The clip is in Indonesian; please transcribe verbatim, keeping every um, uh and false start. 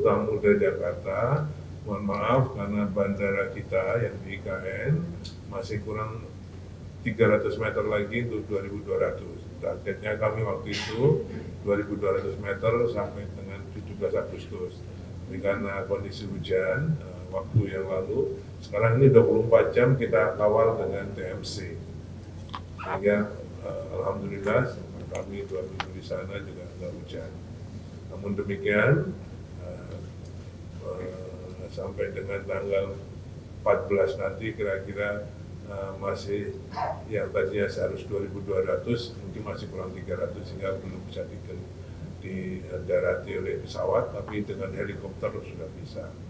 Tuan Muda Jakarta, mohon maaf karena bandara kita yang di I K N masih kurang tiga ratus meter lagi untuk dua ribu dua ratus. Targetnya kami waktu itu dua ribu dua ratus meter sampai dengan tujuh belas Agustus. Karena kondisi hujan waktu yang lalu, sekarang ini dua puluh empat jam kita kawal dengan T M C. Sehingga eh, alhamdulillah kami dua minggu di sana juga nggak hujan. Namun demikian eh, eh, sampai dengan tanggal empat belas nanti kira-kira eh, masih yang tadinya seharus dua ribu dua ratus mungkin masih kurang tiga ratus sehingga belum bisa dikenal. Didarati oleh pesawat, tapi dengan helikopter sudah bisa.